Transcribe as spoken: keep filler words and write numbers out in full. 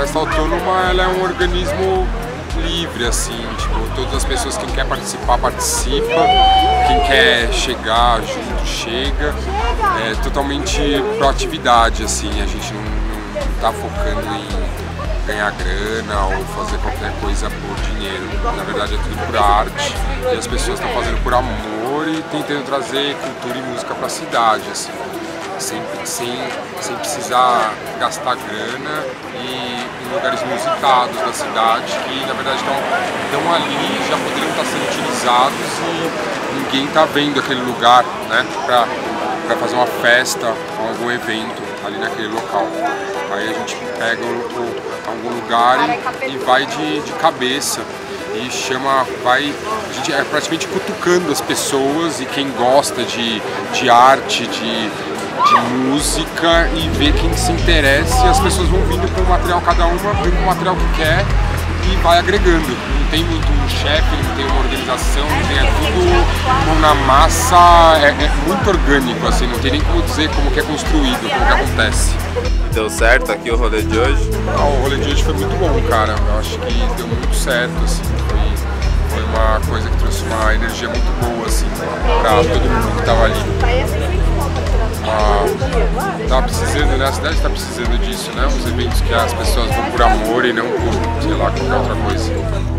Festa Autônoma ela é um organismo livre, assim, tipo, todas as pessoas, quem quer participar, participa, quem quer chegar junto, chega, é totalmente proatividade, assim, a gente não, não tá focando em ganhar grana ou fazer qualquer coisa por dinheiro, na verdade é tudo por arte e as pessoas estão fazendo por amor e tentando trazer cultura e música para a cidade, assim. Sem, sem, sem precisar gastar grana e em lugares inusitados da cidade que na verdade estão ali, já poderiam estar sendo utilizados e ninguém está vendo aquele lugar, né, para fazer uma festa ou algum evento ali naquele local. Aí a gente pega o, o, algum lugar e, e vai de, de cabeça. E chama, vai, a gente é praticamente cutucando as pessoas e quem gosta de, de arte, de, de música e ver quem se interessa e as pessoas vão vindo com o material, cada uma vem com o material que quer e vai agregando. Não tem muito um chefe, não tem uma organização, não tem, é tudo mão na massa, é, é muito orgânico, assim, não tem nem como dizer como que é construído, como que acontece. Deu certo aqui o rolê de hoje? Ah, o rolê de hoje foi muito bom, cara. Eu acho que deu muito certo, assim, foi, foi uma coisa que trouxe uma energia muito boa, assim, pra todo mundo que tava ali. Ah, tava precisando, né? A cidade tá precisando disso, né? Os eventos que as pessoas vão por amor e não por, sei lá, qualquer outra coisa.